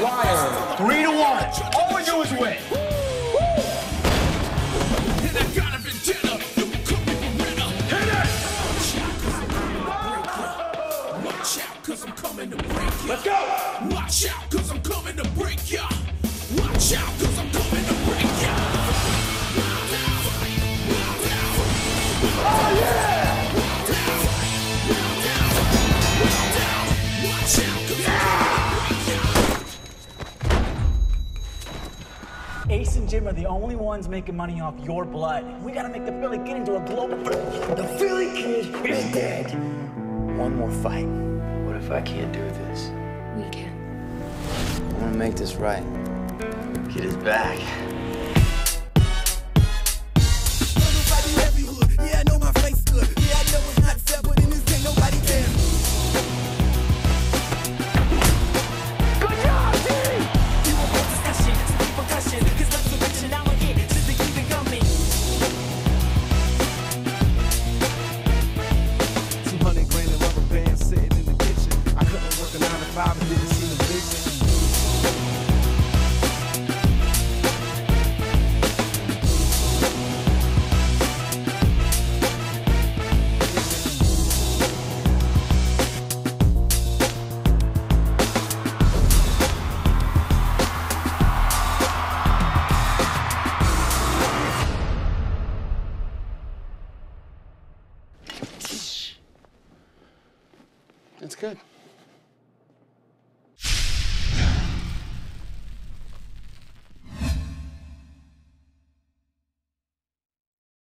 Liar. 3-1. All yours way. Let's go! Watch out, cause I'm coming to break ya! Watch out, cause I'm coming to break ya! Oh yeah! Watch out, cause I'm coming to break ya! Ace and Jim are the only ones making money off your blood. We gotta make the Philly Kid into a global... The Philly Kid is dead! One more fight. What if I can't do this? We can. I want to make this right. Get his back. Yeah, I know my face good. Yeah, I know it's not fair, but in this game, nobody can. Good job, Jimmy! You want more discussion, some repercussion. Cause life's a bitch and I'ma get it just to keep it coming. 200 grand in rubber band sitting in the kitchen. I couldn't work a 9-to-5 and didn't see the vision. That's good.